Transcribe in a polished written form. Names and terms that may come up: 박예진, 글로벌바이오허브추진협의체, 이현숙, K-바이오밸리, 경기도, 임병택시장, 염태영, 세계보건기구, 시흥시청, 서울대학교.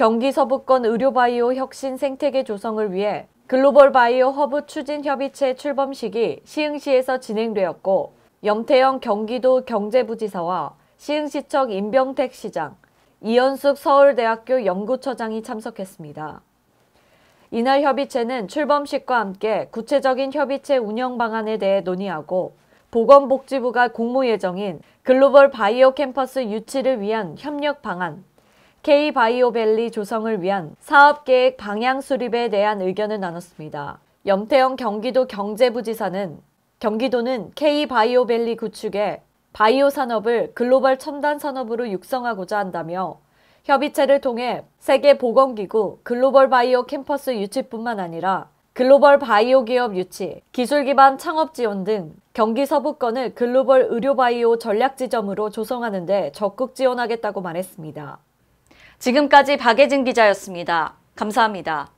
경기 서부권 의료바이오 혁신 생태계 조성을 위해 글로벌 바이오 허브 추진 협의체 출범식이 시흥시에서 진행되었고, 염태영 경기도 경제부지사와 시흥시청 임병택 시장, 이현숙 서울대학교 연구처장이 참석했습니다. 이날 협의체는 출범식과 함께 구체적인 협의체 운영 방안에 대해 논의하고 보건복지부가 공모 예정인 글로벌 바이오 캠퍼스 유치를 위한 협력 방안, K-바이오밸리 조성을 위한 사업계획 방향 수립에 대한 의견을 나눴습니다. 염태영 경기도 경제부지사는 경기도는 K-바이오밸리 구축에 바이오 산업을 글로벌 첨단 산업으로 육성하고자 한다며 협의체를 통해 세계보건기구 글로벌 바이오 캠퍼스 유치뿐만 아니라 글로벌 바이오 기업 유치, 기술 기반 창업 지원 등 경기 서부권을 글로벌 의료 바이오 전략 지점으로 조성하는 데 적극 지원하겠다고 말했습니다. 지금까지 박예진 기자였습니다. 감사합니다.